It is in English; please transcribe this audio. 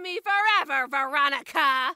from me forever, Veronica!